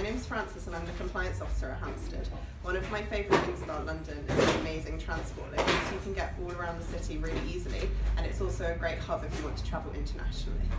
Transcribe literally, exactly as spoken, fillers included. My name is Frances and I'm the Compliance Officer at Hampstead. One of my favourite things about London is the amazing transport links. You can get all around the city really easily, and it's also a great hub if you want to travel internationally.